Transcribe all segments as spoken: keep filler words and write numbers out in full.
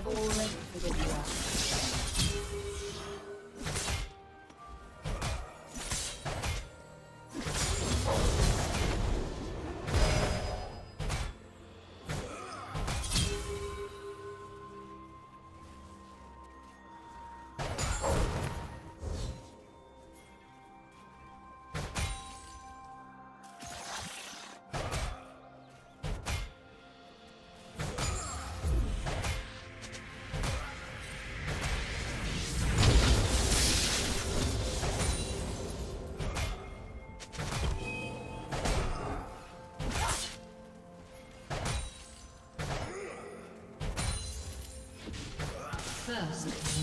I've already figured you out. First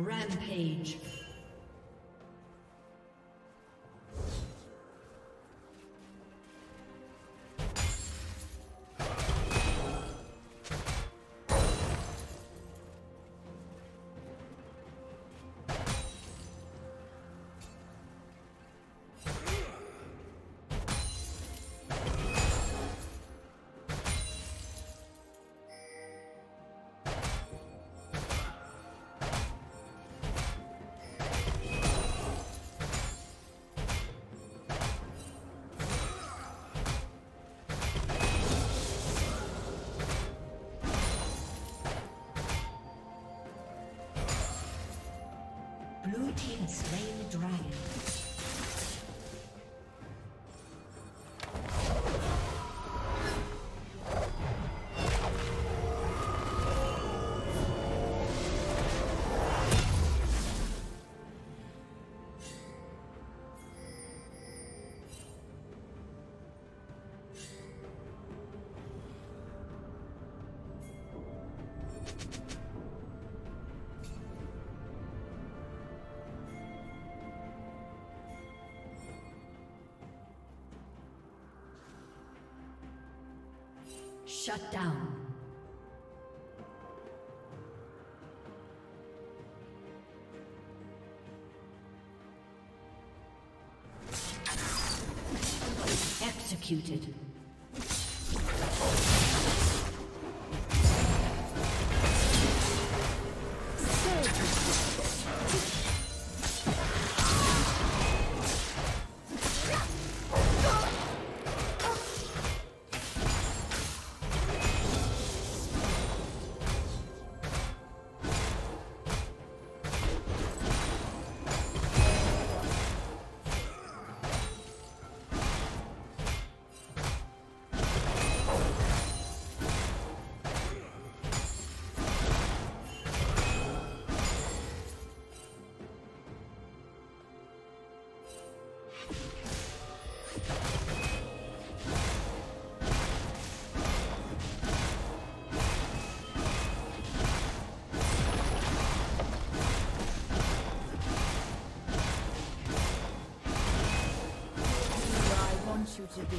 Rampage. Blue team slain the dragon. Shut down. Executed. to be.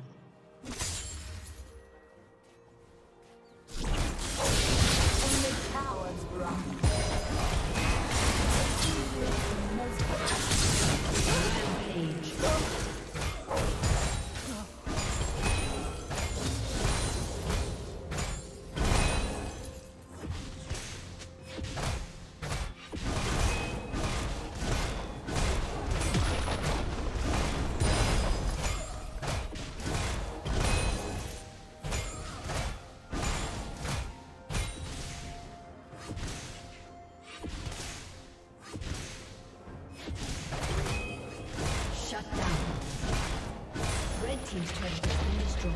Team's turret has been destroyed.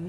Blue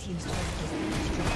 Team's turret has been destroyed.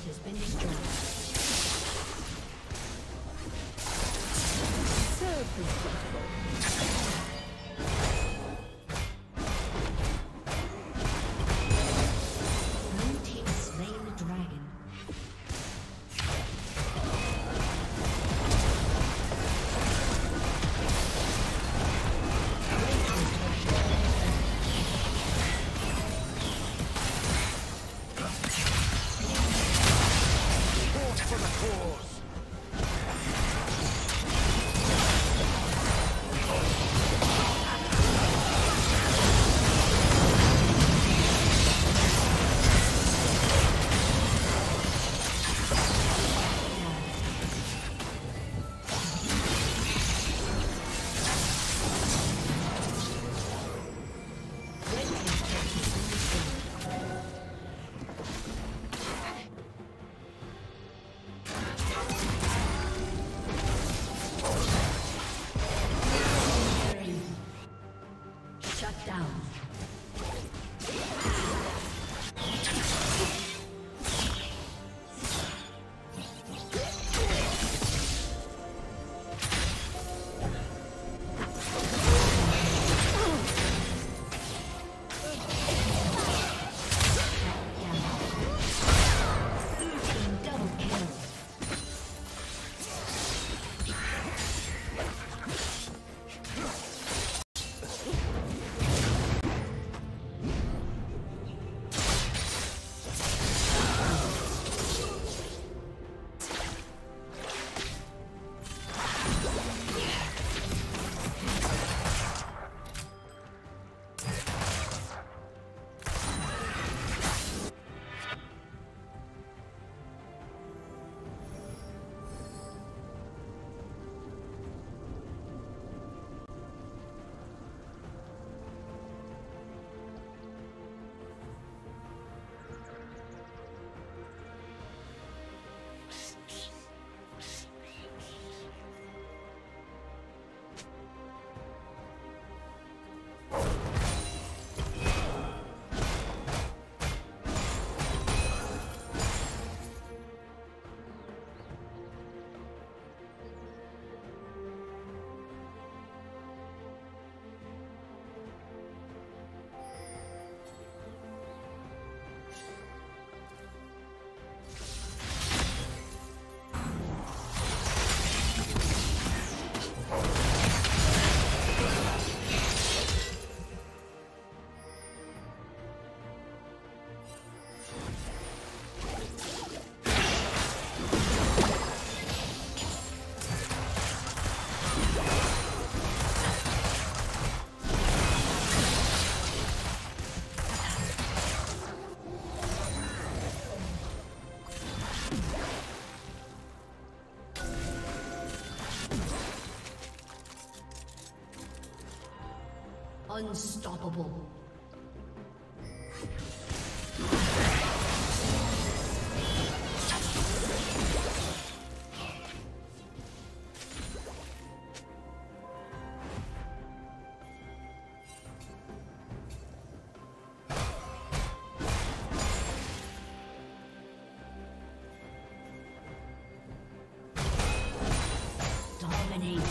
turret has been destroyed. So beautiful. Unstoppable. Dominating.